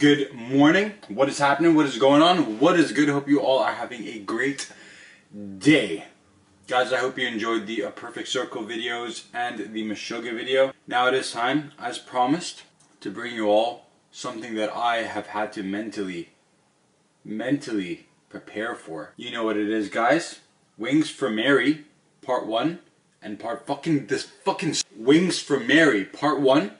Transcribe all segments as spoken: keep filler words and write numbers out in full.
Good morning. What is happening? What is going on? What is good? Hope you all are having a great day. Guys, I hope you enjoyed the A Perfect Circle videos and the Meshuggah video. Now it is time, as promised, to bring you all something that I have had to mentally, mentally prepare for. You know what it is, guys. Wings for Marie, part one, and part fucking, this fucking Wings for Marie, part one,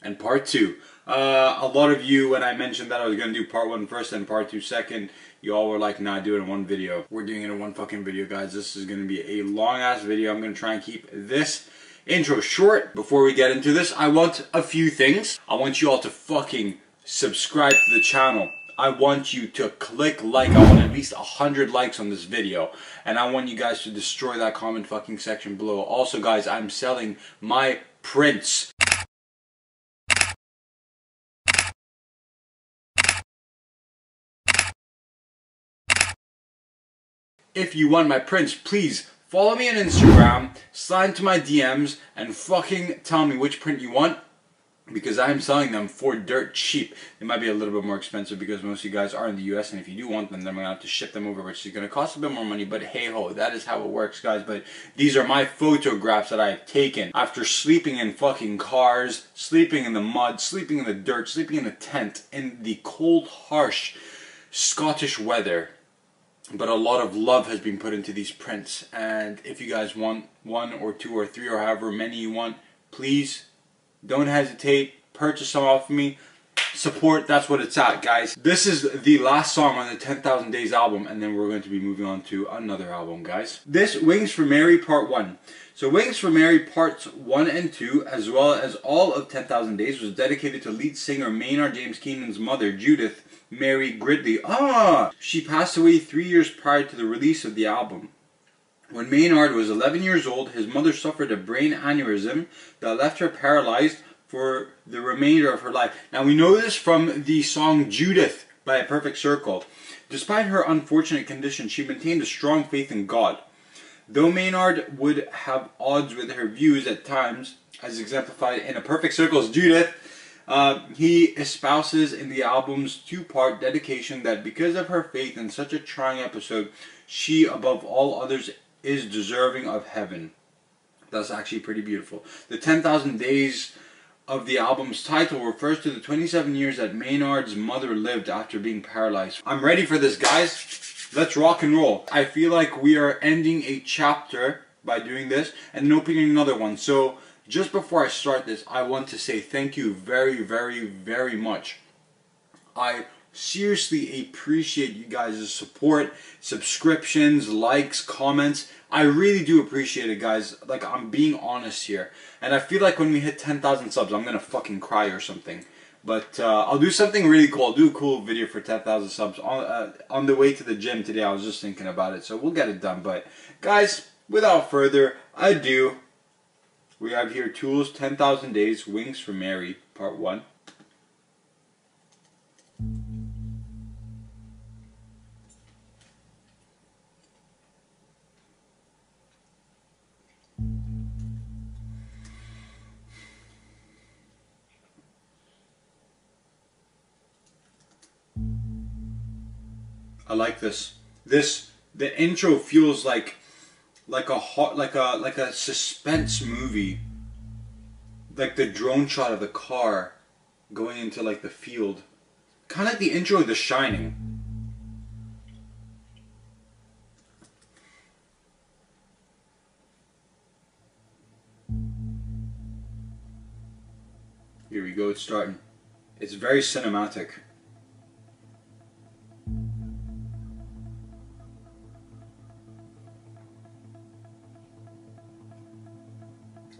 and part two. Uh, a lot of you, when I mentioned that I was going to do part one first and part two second, you all were like, nah, do it in one video. We're doing it in one fucking video, guys. This is going to be a long-ass video. I'm going to try and keep this intro short. Before we get into this, I want a few things. I want you all to fucking subscribe to the channel. I want you to click like. I want at least one hundred likes on this video. And I want you guys to destroy that comment fucking section below. Also, guys, I'm selling my prints. If you want my prints, please follow me on Instagram, slide into my D Ms, and fucking tell me which print you want, because I am selling them for dirt cheap. They might be a little bit more expensive because most of you guys are in the U S, and if you do want them, then I'm going to have to ship them over, which is going to cost a bit more money, but hey ho, that is how it works, guys. But these are my photographs that I have taken after sleeping in fucking cars, sleeping in the mud, sleeping in the dirt, sleeping in a tent, in the cold, harsh Scottish weather. But a lot of love has been put into these prints, and if you guys want one or two or three or however many you want, please don't hesitate, purchase them off me, support, that's what it's at, guys. This is the last song on the ten thousand Days album, and then we're going to be moving on to another album, guys. This, Wings for Marie Part one. So Wings for Marie Parts one and two, as well as all of ten thousand Days, was dedicated to lead singer Maynard James Keenan's mother, Judith Mary Gridley. Ah! She passed away three years prior to the release of the album. When Maynard was eleven years old, his mother suffered a brain aneurysm that left her paralyzed for the remainder of her life. Now we know this from the song Judith by A Perfect Circle. Despite her unfortunate condition, she maintained a strong faith in God. Though Maynard would have odds with her views at times, as exemplified in A Perfect Circle's Judith, Uh, he espouses in the album's two-part dedication that because of her faith in such a trying episode, she, above all others, is deserving of heaven. That's actually pretty beautiful. The ten thousand Days of the album's title refers to the twenty-seven years that Maynard's mother lived after being paralyzed. I'm ready for this, guys. Let's rock and roll. I feel like we are ending a chapter by doing this and then opening another one. So just before I start this, I want to say thank you very, very, very much. I seriously appreciate you guys' support, subscriptions, likes, comments. I really do appreciate it, guys. Like, I'm being honest here. And I feel like when we hit ten thousand subs, I'm going to fucking cry or something. But uh, I'll do something really cool. I'll do a cool video for ten thousand subs. On, uh, on the way to the gym today, I was just thinking about it. So we'll get it done. But, guys, without further ado, we have here Tool's ten thousand Days, Wings for Marie, Part one. I like this. This, the intro feels like Like a hot, like a like a suspense movie. Like the drone shot of the car going into like the field, kind of like the intro of The Shining. Here we go. It's starting. It's very cinematic.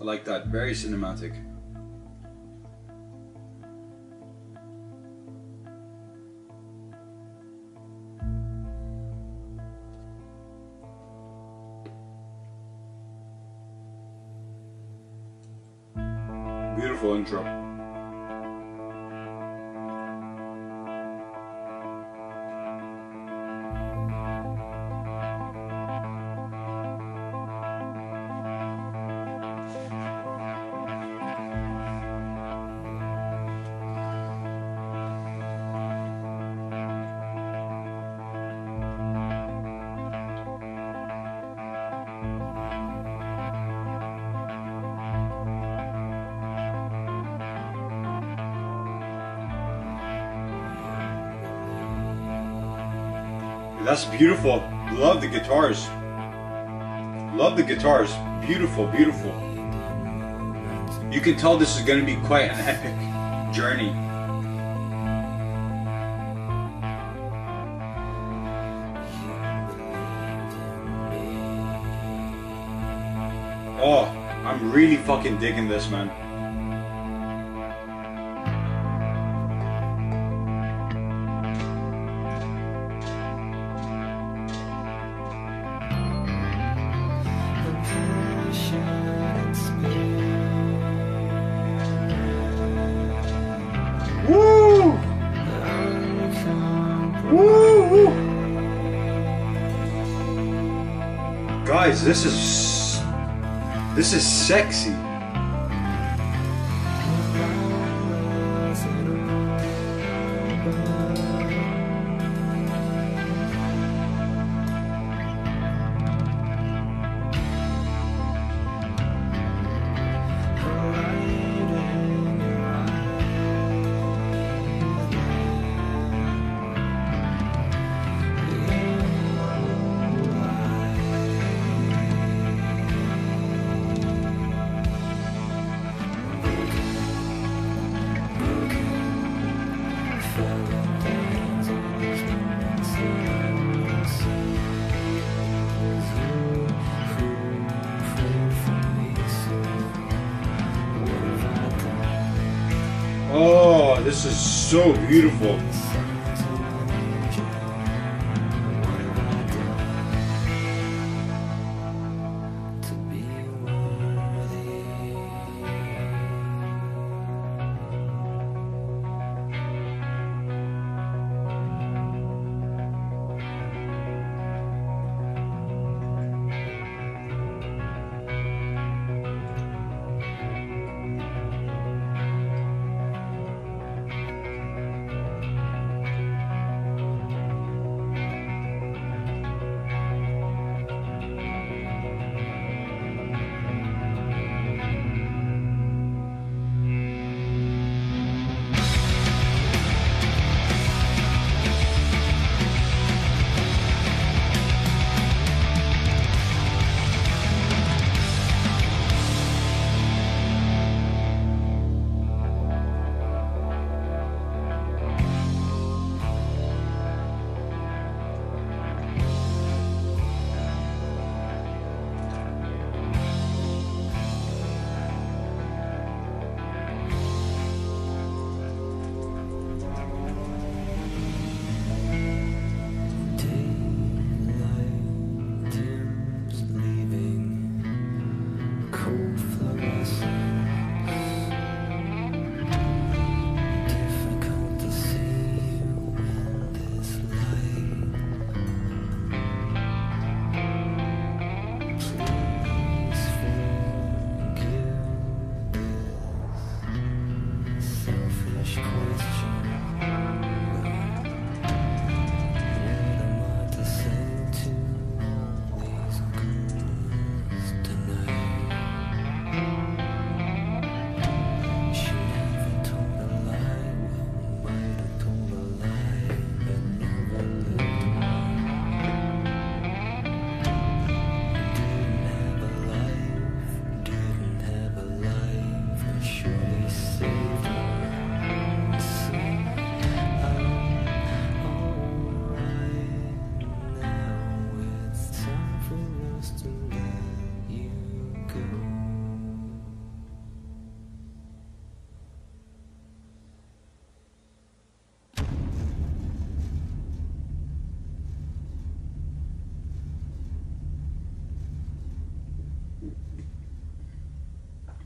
I like that, very cinematic. Beautiful intro. That's beautiful. Love the guitars. Love the guitars. Beautiful, beautiful. You can tell this is going to be quite an epic journey. Oh, I'm really fucking digging this, man. This is this is sexy. This is so beautiful.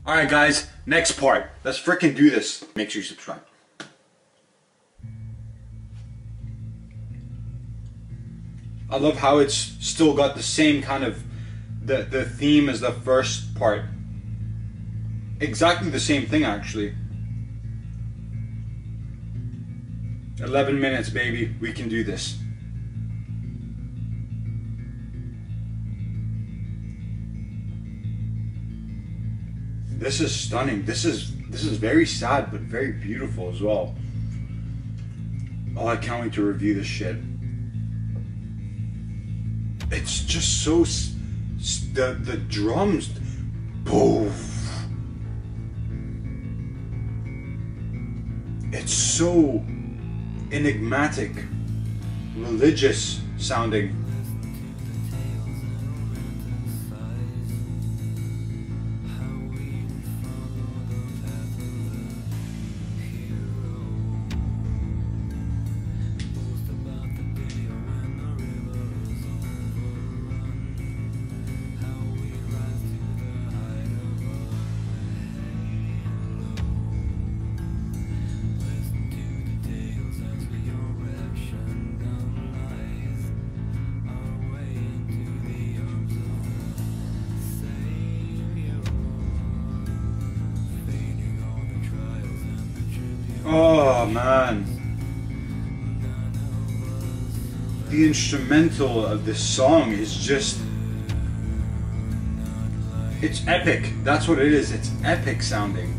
Alright guys, next part. Let's freaking do this. Make sure you subscribe. I love how it's still got the same kind of the, the theme as the first part. Exactly the same thing actually. eleven minutes baby, we can do this. This is stunning. This is this is very sad, but very beautiful as well. Oh, I can't wait to review this shit. it's just so s the the drums, boom. It's so enigmatic, religious sounding. The instrumental of this song is just, it's epic. That's what it is. It's epic sounding.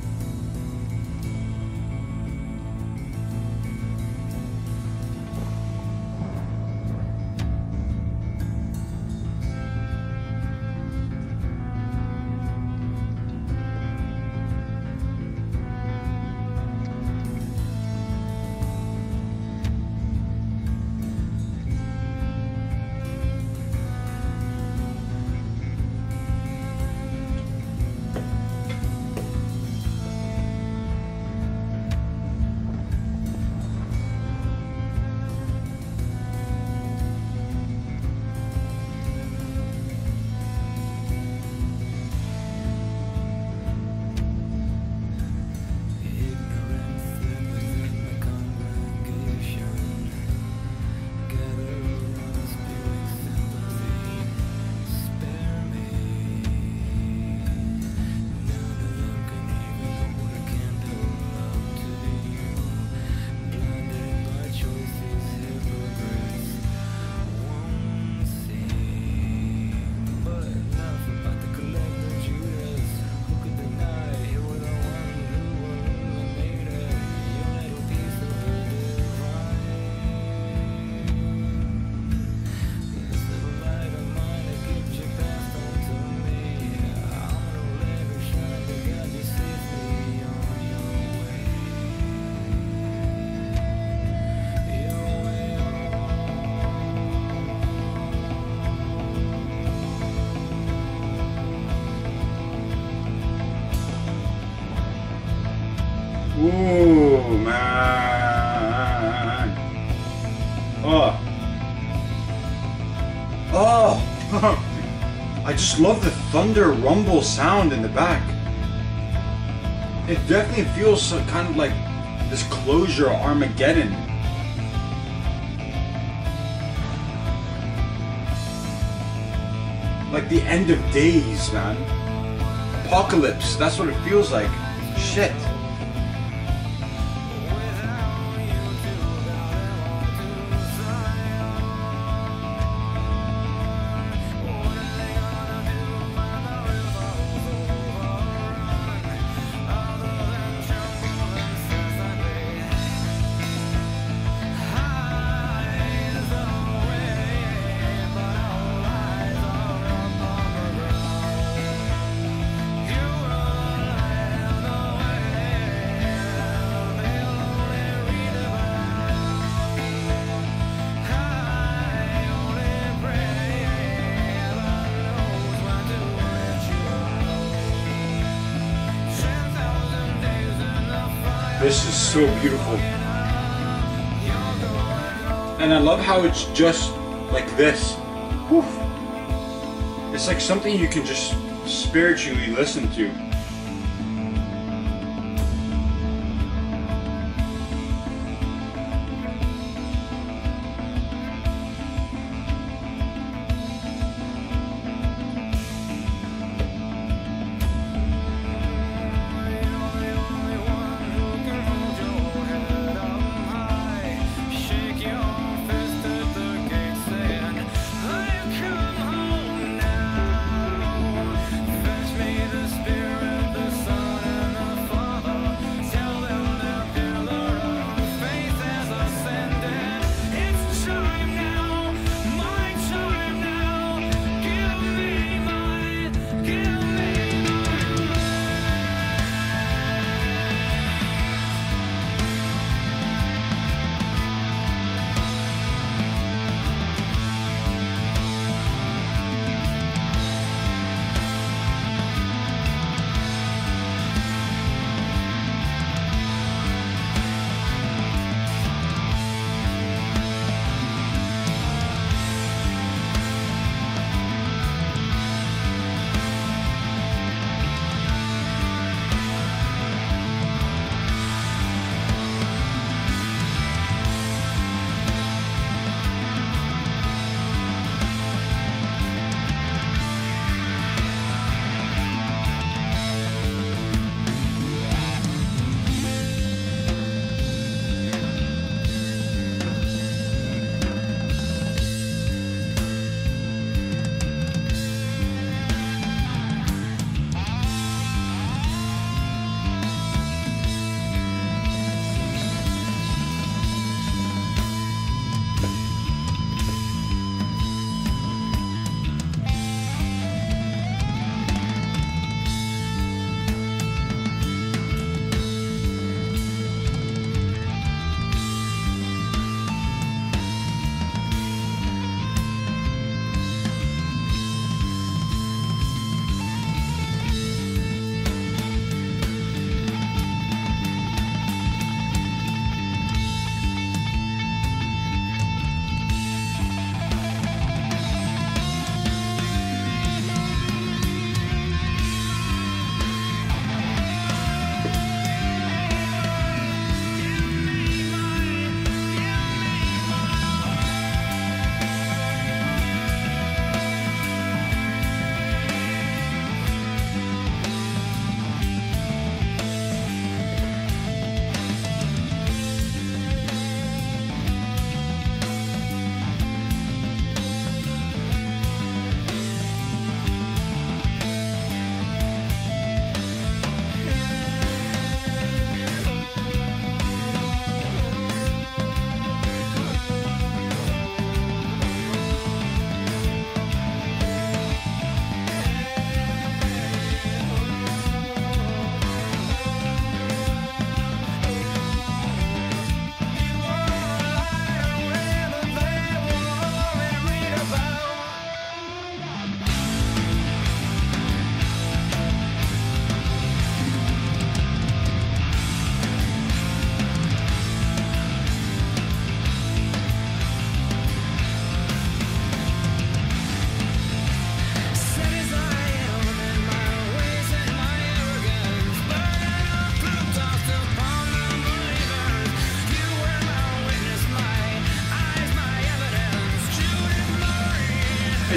Love the thunder rumble sound in the back. It definitely feels so, kind of like this closure, Armageddon. Like the end of days, man. Apocalypse, that's what it feels like. Shit. This is so beautiful. And I love how it's just like this. Whew. It's like something you can just spiritually listen to. Spirit.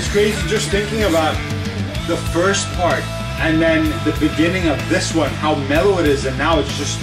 It's crazy just thinking about the first part and then the beginning of this one, how mellow it is, and now it's just...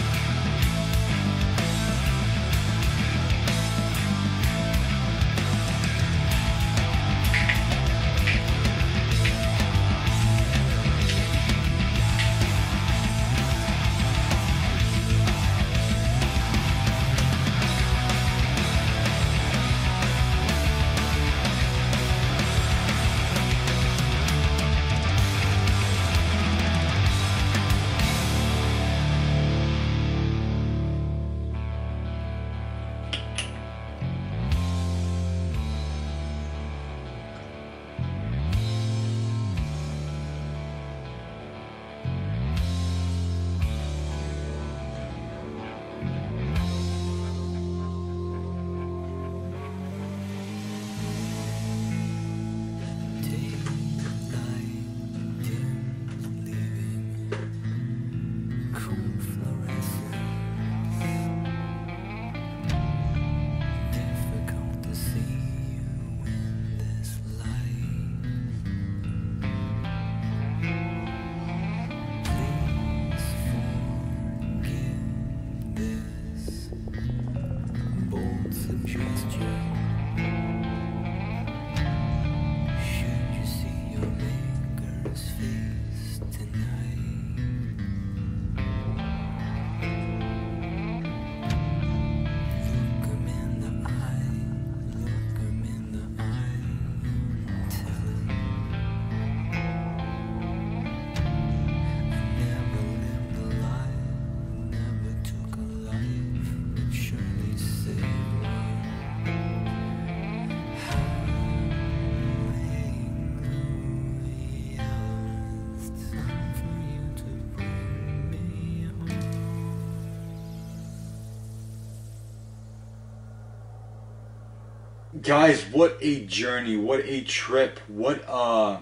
Guys, what a journey, what a trip, what uh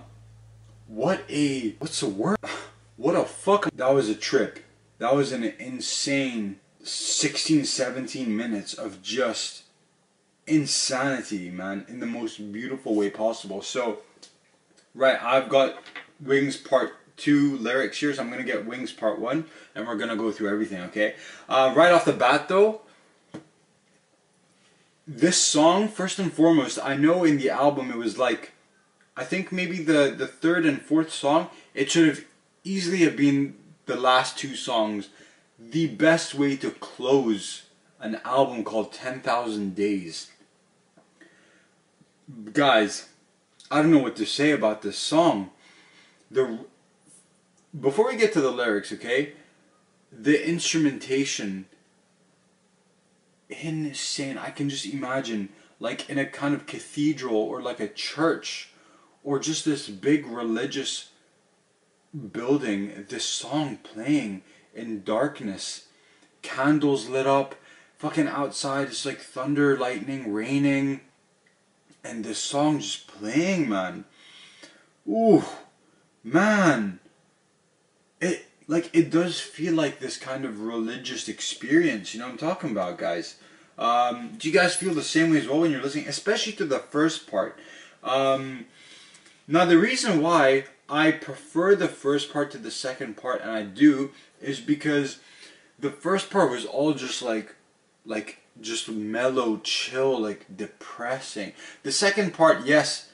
what a what's the word? What a fuck. That was a trip. That was an insane sixteen, seventeen minutes of just insanity, man, in the most beautiful way possible. So right, I've got Wings part two lyrics here, so I'm gonna get Wings part one and we're gonna go through everything, okay? Uh right off the bat though, this song, first and foremost, I know in the album it was like, I think maybe the, the third and fourth song, it should have easily have been the last two songs. The best way to close an album called ten thousand Days. Guys, I don't know what to say about this song. The Before we get to the lyrics, okay, the instrumentation... insane. I can just imagine like in a kind of cathedral or like a church or just this big religious building, this song playing in darkness, candles lit up, fucking outside it's like thunder, lightning, raining, and this song just playing, man. Ooh, man, it Like, it does feel like this kind of religious experience, you know what I'm talking about, guys? Um, do you guys feel the same way as well when you're listening? Especially to the first part. Um, now, the reason why I prefer the first part to the second part, and I do, is because the first part was all just like, like, just mellow, chill, like, depressing. The second part, yes...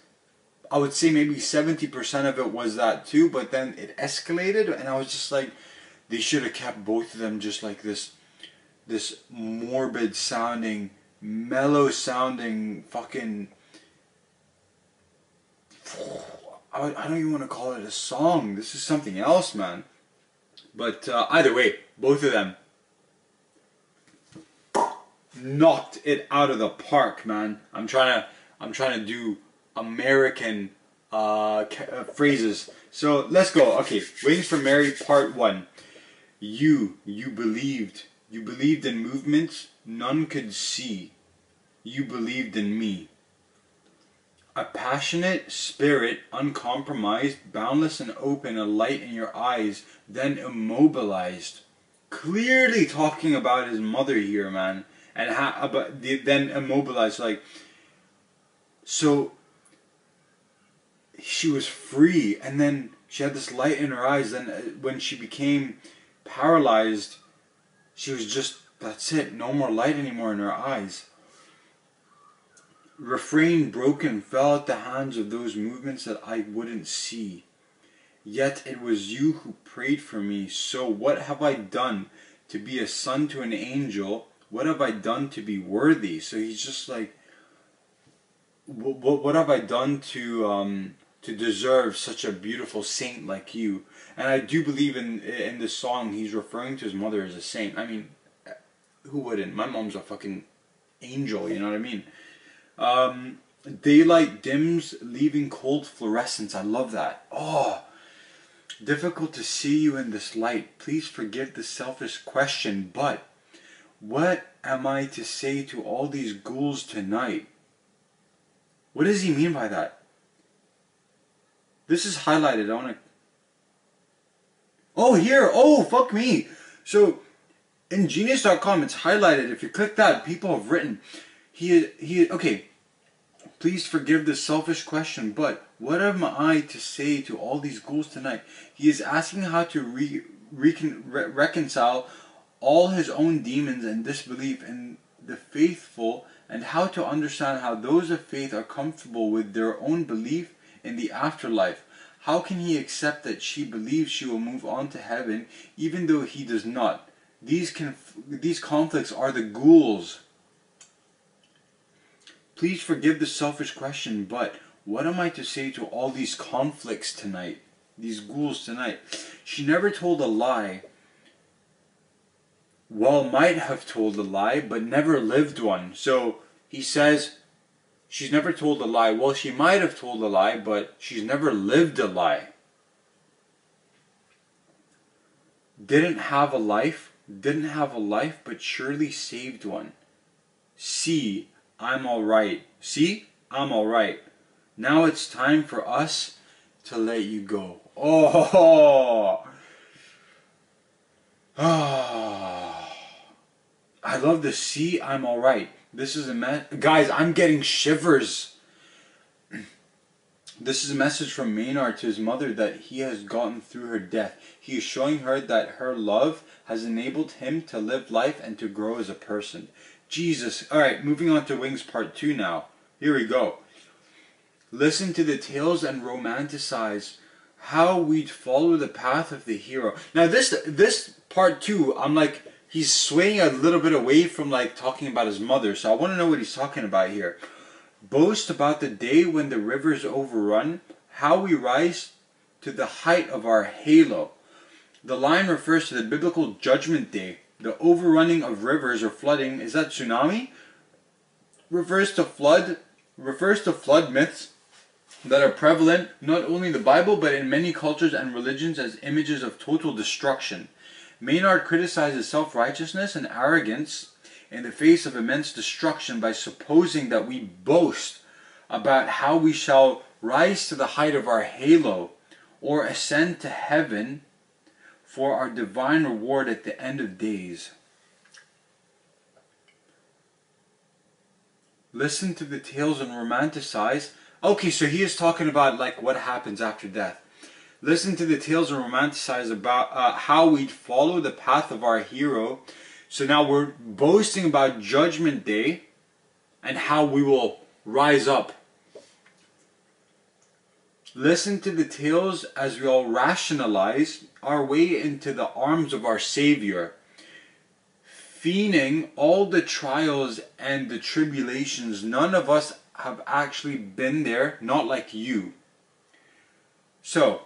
I would say maybe seventy percent of it was that too, but then it escalated and I was just like, they should have kept both of them just like this, this morbid sounding, mellow sounding fucking, I don't even want to call it a song. This is something else, man. But uh, either way, both of them knocked it out of the park, man. I'm trying to, I'm trying to do American uh, uh, phrases. So let's go. Okay, Wings for Marie part one. You, you believed. You believed in movements none could see. You believed in me. A passionate spirit, uncompromised, boundless and open, a light in your eyes, then immobilized. Clearly talking about his mother here, man. And how about the, then immobilized. Like, so... she was free, and then she had this light in her eyes. Then when she became paralyzed, she was just, that's it, no more light anymore in her eyes. Refrain broken fell at the hands of those movements that I wouldn't see. Yet it was you who prayed for me, so what have I done to be a son to an angel? What have I done to be worthy? So he's just like, what, what have I done to um, to deserve such a beautiful saint like you? And I do believe in in this song he's referring to his mother as a saint. I mean, who wouldn't? My mom's a fucking angel, you know what I mean? Um, daylight dims, leaving cold fluorescence. I love that. Oh, difficult to see you in this light. Please forgive the selfish question, but what am I to say to all these ghouls tonight? What does he mean by that? This is highlighted. I want to... Oh, here. Oh, fuck me. So, in genius dot com, it's highlighted. If you click that, people have written... He, he, okay, please forgive the selfish question, but what am I to say to all these ghouls tonight? He is asking how to re, recon, re, reconcile all his own demons and disbelief in the faithful, and how to understand how those of faith are comfortable with their own belief in the afterlife. How can he accept that she believes she will move on to heaven, even though he does not? These, conf, these conflicts are the ghouls. Please forgive the selfish question, but what am I to say to all these conflicts tonight? These ghouls tonight. She never told a lie. Well, might have told a lie, but never lived one. So he says she's never told a lie. Well, she might have told a lie, but she's never lived a lie. Didn't have a life. Didn't have a life, but surely saved one. See, I'm alright. See? I'm alright. Now it's time for us to let you go. Oh! Oh. I love the see, I'm alright. This is a mess. Guys, I'm getting shivers. This is a message from Maynard to his mother that he has gotten through her death. He is showing her that her love has enabled him to live life and to grow as a person. Jesus. Alright, moving on to Wings Part two now. Here we go. Listen to the tales and romanticize how we'd follow the path of the hero. Now this this Part two, I'm like, he's swaying a little bit away from like talking about his mother. So I want to know what he's talking about here. Boast about the day when the river's overrun, how we rise to the height of our halo. The line refers to the biblical judgment day. The overrunning of rivers or flooding, is that tsunami? Refers to flood, refers to flood myths that are prevalent not only in the Bible but in many cultures and religions as images of total destruction. Maynard criticizes self-righteousness and arrogance in the face of immense destruction by supposing that we boast about how we shall rise to the height of our halo or ascend to heaven for our divine reward at the end of days. Listen to the tales and romanticize. Okay, so he is talking about like what happens after death. Listen to the tales and romanticize about uh, how we'd follow the path of our hero. So now we're boasting about Judgment Day and how we will rise up. Listen to the tales as we all rationalize our way into the arms of our Savior, fiending all the trials and the tribulations. None of us have actually been there, not like you. So,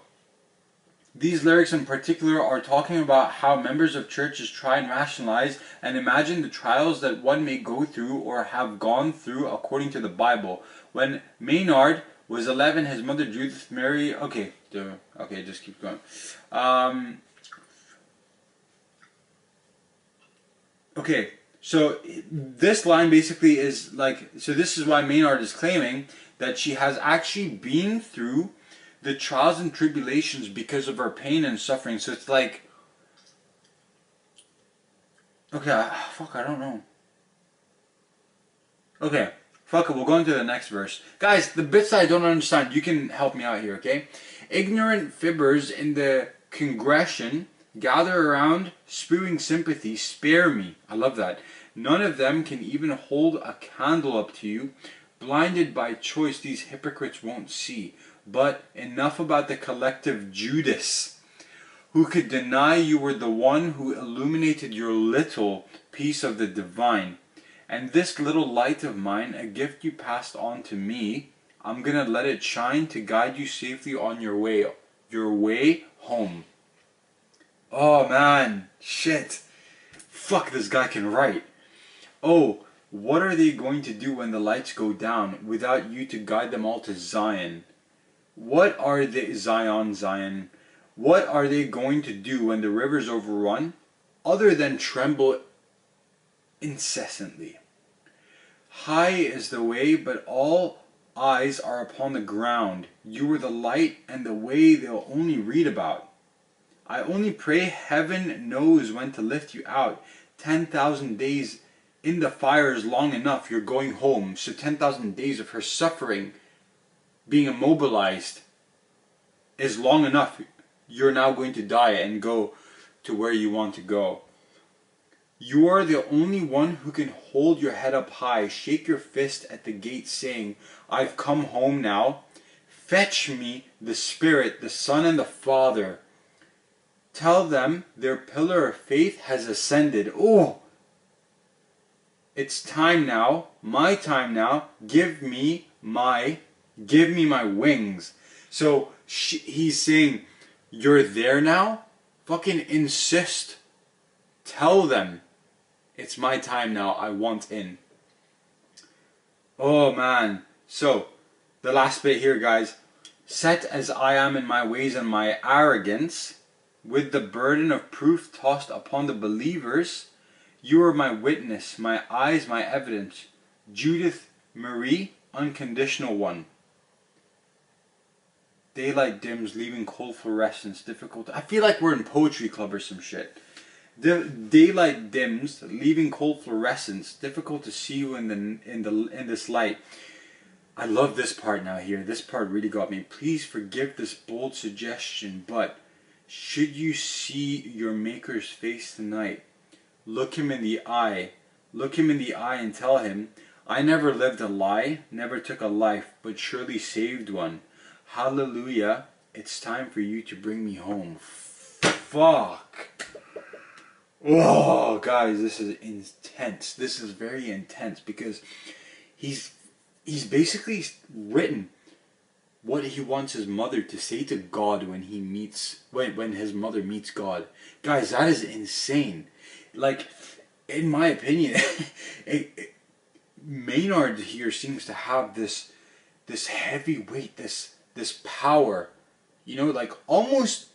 these lyrics in particular are talking about how members of churches try and rationalize and imagine the trials that one may go through or have gone through according to the Bible. When Maynard was eleven, his mother Judith Mary... Okay, okay, just keep going. Um, okay, so this line basically is like... So this is why Maynard is claiming that she has actually been through the trials and tribulations because of her pain and suffering. So it's like... Okay, fuck, I don't know. Okay, Fuck it, we'll go into the next verse. Guys, the bits that I don't understand, you can help me out here, okay? Ignorant fibbers in the congregation gather around, spewing sympathy, spare me. I love that. None of them can even hold a candle up to you. Blinded by choice, these hypocrites won't see. But enough about the collective Judas, who could deny you were the one who illuminated your little piece of the divine. And this little light of mine, a gift you passed on to me, I'm going to let it shine to guide you safely on your way, your way home. Oh man, shit. Fuck, this guy can write. Oh, what are they going to do when the lights go down without you to guide them all to Zion? What are they, Zion, Zion? What are they going to do when the river's overrun, other than tremble incessantly? High is the way, but all eyes are upon the ground. You are the light and the way they'll only read about. I only pray heaven knows when to lift you out. ten thousand days in the fire is long enough. You're going home. So ten thousand days of her suffering, being immobilized, is long enough. You're now going to die and go to where you want to go. You are the only one who can hold your head up high, shake your fist at the gate saying, I've come home now. Fetch me the Spirit, the Son, and the Father. Tell them their pillar of faith has ascended. Oh, it's time now, my time now. Give me my, give me my wings. So she, he's saying, you're there now? Fucking insist. Tell them. It's my time now. I want in. Oh, man. So, the last bit here, guys. Set as I am in my ways and my arrogance, with the burden of proof tossed upon the believers, you are my witness, my eyes, my evidence. Judith Marie, unconditional one. Daylight dims, leaving cold fluorescence difficult. I feel like we're in poetry club or some shit. Daylight dims, leaving cold fluorescence. Difficult to see you in the in the in this light. I love this part now. Here, this part really got me. Please forgive this bold suggestion, but should you see your Maker's face tonight, look him in the eye, look him in the eye, and tell him, I never lived a lie, never took a life, but surely saved one. Hallelujah! It's time for you to bring me home. Fuck. Oh, guys, this is intense. This is very intense because he's he's basically written what he wants his mother to say to God when he meets when when his mother meets God. Guys, that is insane. Like, in my opinion, it, it, Maynard here seems to have this this heavy weight, this this power, you know, like almost.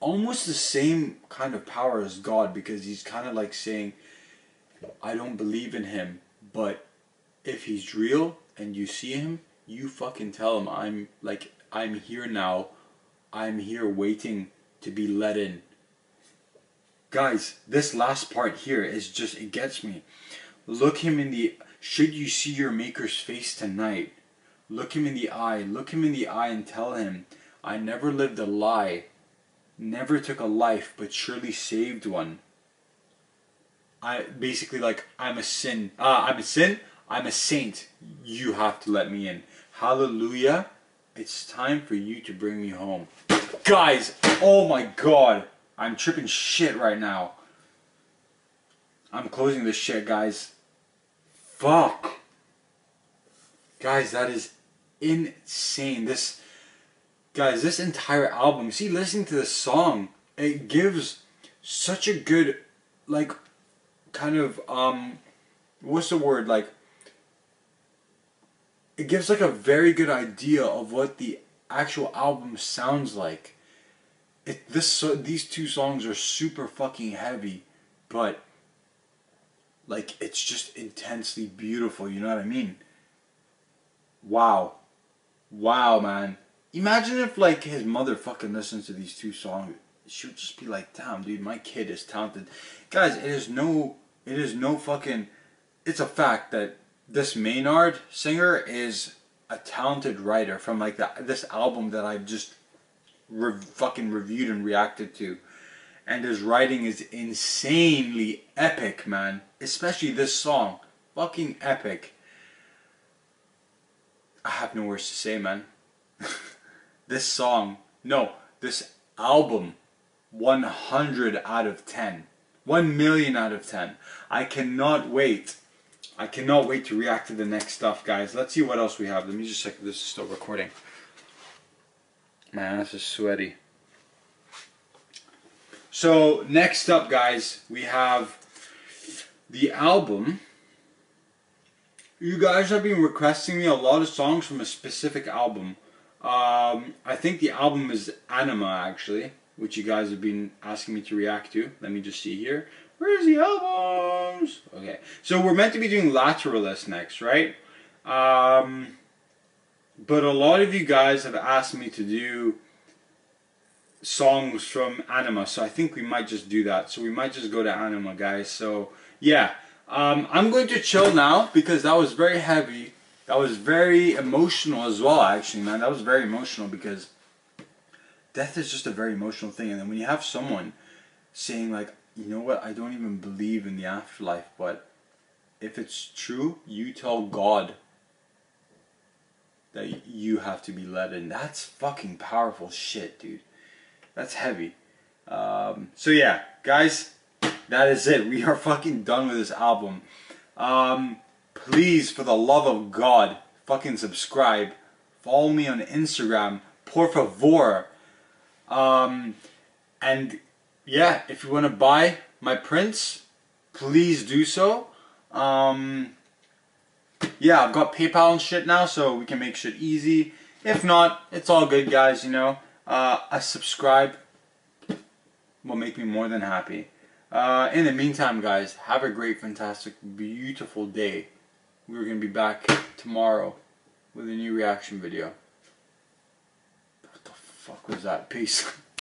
Almost the same kind of power as God, because he's kind of like saying, I don't believe in him, but if he's real and you see him, you fucking tell him, I'm like, I'm here now, I'm here waiting to be let in. Guys, this last part here is just, it gets me. Look him in the, should you see your Maker's face tonight, look him in the eye, look him in the eye and tell him, I never lived a lie. Never took a life, but surely saved one. I basically like I'm a sin. Ah, uh, I'm a sin. I'm a saint. You have to let me in. Hallelujah! It's time for you to bring me home, guys. Oh my God, I'm tripping shit right now. I'm closing this shit, guys. Fuck, guys, that is insane. This. Guys, this entire album, see, listening to the song, it gives such a good, like, kind of, um, what's the word, like, it gives, like, a very good idea of what the actual album sounds like. It, this, so, these two songs are super fucking heavy, but, like, it's just intensely beautiful, you know what I mean? Wow. Wow, man. Imagine if, like, his mother fucking listens to these two songs. She would just be like, damn, dude, my kid is talented. Guys, it is no, it is no fucking, it's a fact that this Maynard singer is a talented writer from like the, this album that I've just re fucking reviewed and reacted to. And his writing is insanely epic, man. Especially this song. Fucking epic. I have no words to say, man. This song, no, this album, one hundred out of ten. one million out of ten. I cannot wait. I cannot wait to react to the next stuff, guys. Let's see what else we have. Let me just check if this is still recording. Man, this is sweaty. So, next up, guys, we have the album. You guys have been requesting me a lot of songs from a specific album. Um, I think the album is Anima, actually, which you guys have been asking me to react to. Let me just see here. Where's the albums? Okay, so we're meant to be doing Lateralus next, right? Um, but a lot of you guys have asked me to do songs from Anima, so I think we might just do that. So we might just go to Anima, guys. So, yeah. Um, I'm going to chill now because that was very heavy. That was very emotional as well, actually, man. That was very emotional because death is just a very emotional thing. And then when you have someone saying, like, you know what, I don't even believe in the afterlife, but if it's true, you tell God that you have to be let in. That's fucking powerful shit, dude. That's heavy. Um, so, yeah, guys. That is it. We are fucking done with this album. Um, please, for the love of God, fucking subscribe. Follow me on Instagram, por favor. Um, and yeah, if you want to buy my prints, please do so. Um, yeah, I've got PayPal and shit now, so we can make shit easy. If not, it's all good, guys, you know. Uh, a subscribe will make me more than happy. Uh, in the meantime, guys, have a great, fantastic, beautiful day. We're going to be back tomorrow with a new reaction video. What the fuck was that? Peace.